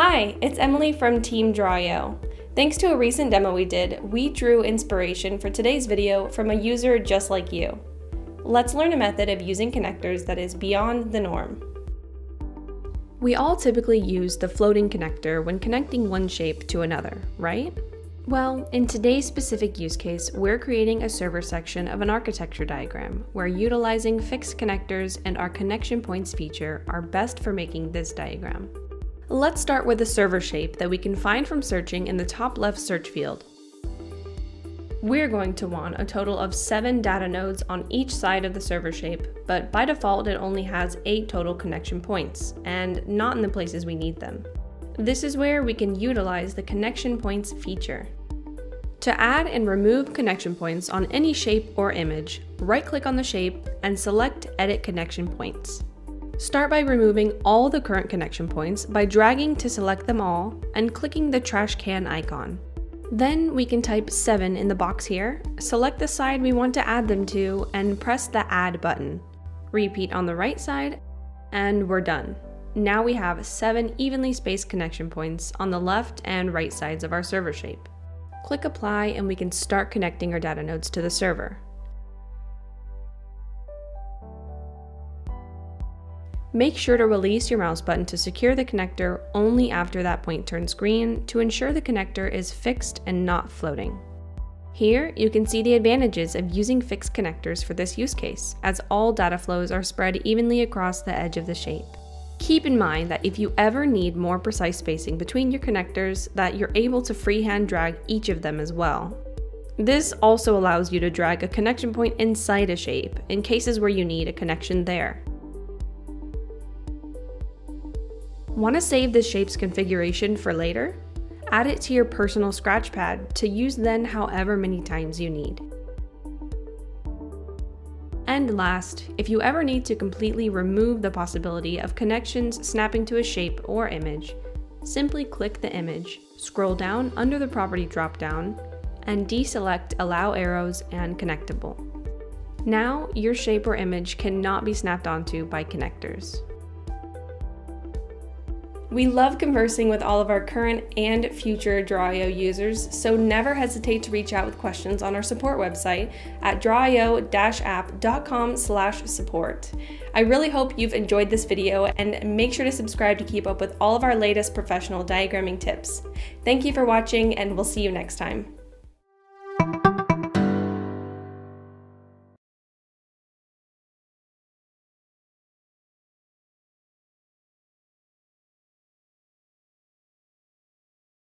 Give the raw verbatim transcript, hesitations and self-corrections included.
Hi, it's Emily from Team Draw dot i o. Thanks to a recent demo we did, we drew inspiration for today's video from a user just like you. Let's learn a method of using connectors that is beyond the norm. We all typically use the floating connector when connecting one shape to another, right? Well, in today's specific use case, we're creating a server section of an architecture diagram where utilizing fixed connectors and our connection points feature are best for making this diagram. Let's start with a server shape that we can find from searching in the top left search field. We're going to want a total of seven data nodes on each side of the server shape, but by default it only has eight total connection points, and not in the places we need them. This is where we can utilize the connection points feature. To add and remove connection points on any shape or image, right-click on the shape and select Edit Connection Points. Start by removing all the current connection points by dragging to select them all and clicking the trash can icon. Then we can type seven in the box here, select the side we want to add them to, and press the Add button. Repeat on the right side, and we're done. Now we have seven evenly spaced connection points on the left and right sides of our server shape. Click Apply and we can start connecting our data nodes to the server. Make sure to release your mouse button to secure the connector only after that point turns green to ensure the connector is fixed and not floating. Here, you can see the advantages of using fixed connectors for this use case, as all data flows are spread evenly across the edge of the shape. Keep in mind that if you ever need more precise spacing between your connectors, that you're able to freehand drag each of them as well. This also allows you to drag a connection point inside a shape in cases where you need a connection there. Want to save this shape's configuration for later? Add it to your personal scratch pad to use then however many times you need. And last, if you ever need to completely remove the possibility of connections snapping to a shape or image, simply click the image, scroll down under the property dropdown, and deselect Allow Arrows and Connectable. Now, your shape or image cannot be snapped onto by connectors. We love conversing with all of our current and future Draw dot i o users, so never hesitate to reach out with questions on our support website at draw dot i o dash app dot com slash support. I really hope you've enjoyed this video, and make sure to subscribe to keep up with all of our latest professional diagramming tips. Thank you for watching, and we'll see you next time.